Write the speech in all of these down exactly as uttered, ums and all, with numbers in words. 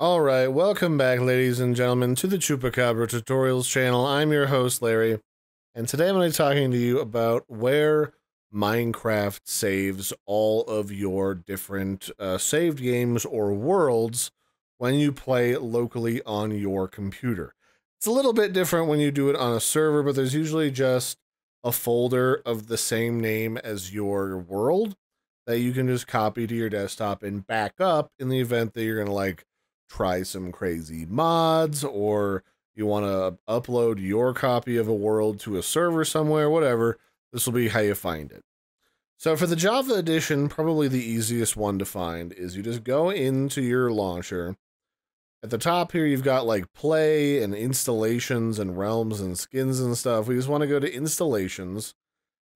Alright, welcome back, ladies and gentlemen, to the Chupacabra Tutorials channel. I'm your host, Larry, and today I'm going to be talking to you about where Minecraft saves all of your different uh, saved games or worlds when you play locally on your computer. It's a little bit different when you do it on a server, but there's usually just a folder of the same name as your world that you can just copy to your desktop and back up in the event that you're going to, like, try some crazy mods, or you want to upload your copy of a world to a server somewhere, whatever. This will be how you find it. So for the Java edition, probably the easiest one to find is you just go into your launcher. At the top here, you've got like play and installations and realms and skins and stuff. We just want to go to installations,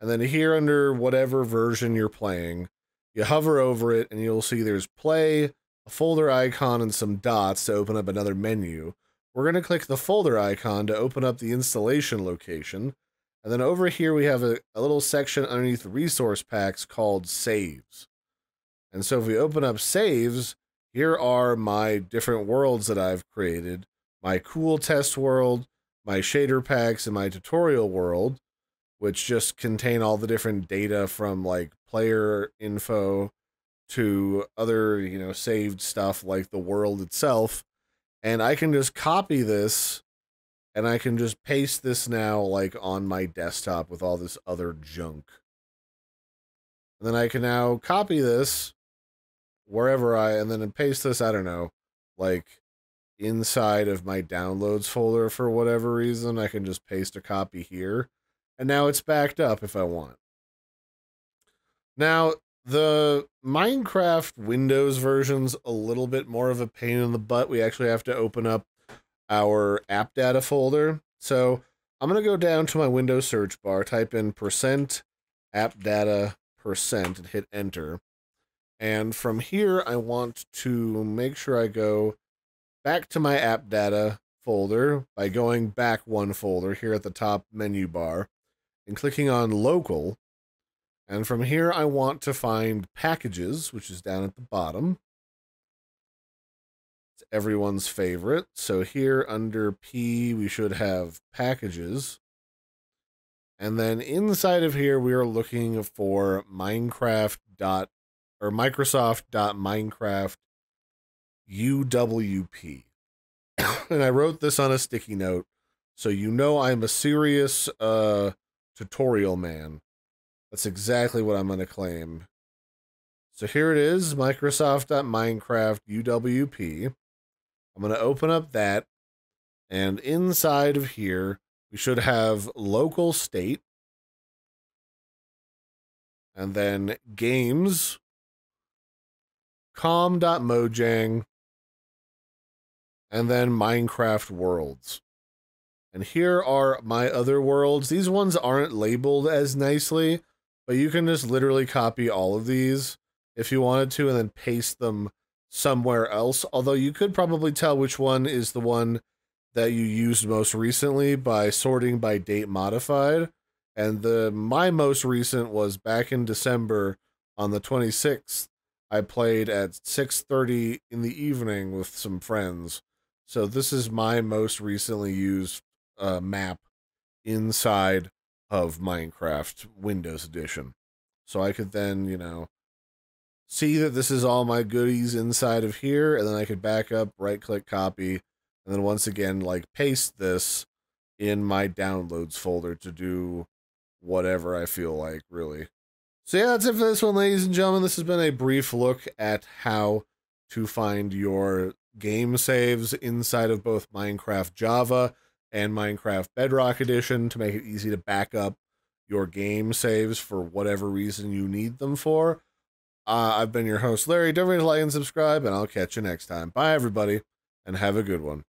and then here under whatever version you're playing, you hover over it and you'll see there's play, a folder icon, and some dots to open up another menu. We're going to click the folder icon to open up the installation location. And then over here, we have a, a little section underneath resource packs called saves. And so if we open up saves, here are my different worlds that I've created, my cool test world, my shader packs, and my tutorial world, which just contain all the different data from like player info to other, you know, saved stuff like the world itself. And I can just copy this and I can just paste this now, like on my desktop with all this other junk. And then I can now copy this wherever I, and then paste this, I don't know, like inside of my downloads folder for whatever reason. I can just paste a copy here and now it's backed up if I want. Now, the Minecraft Windows version's a little bit more of a pain in the butt. We actually have to open up our app data folder. So I'm going to go down to my Windows search bar, type in percent app data percent and hit enter. And from here, I want to make sure I go back to my app data folder by going back one folder here at the top menu bar and clicking on local. And from here, I want to find packages, which is down at the bottom. It's everyone's favorite. So here under P, we should have packages. And then inside of here, we are looking for Minecraft dot or Microsoft dot Minecraft U W P. And I wrote this on a sticky note, so you know I'm a serious uh, tutorial man. That's exactly what I'm going to claim. So here it is, Microsoft.Minecraft U W P. I'm going to open up that, and inside of here, we should have local state, and then games, com.mojang, and then Minecraft worlds. And here are my other worlds. These ones aren't labeled as nicely, but you can just literally copy all of these if you wanted to and then paste them somewhere else. Although you could probably tell which one is the one that you used most recently by sorting by date modified. And the my most recent was back in December on the twenty-sixth. I played at six thirty in the evening with some friends. So this is my most recently used uh, map inside of Minecraft Windows Edition. So I could then, you know, see that this is all my goodies inside of here, and then I could back up, right-click, copy, and then once again, like, paste this in my downloads folder to do whatever I feel like, really. So yeah, that's it for this one, ladies and gentlemen. This has been a brief look at how to find your game saves inside of both Minecraft Java and Minecraft Bedrock Edition to make it easy to back up your game saves for whatever reason you need them for. Uh, I've been your host, Larry. Don't forget to like and subscribe, and I'll catch you next time. Bye, everybody, and have a good one.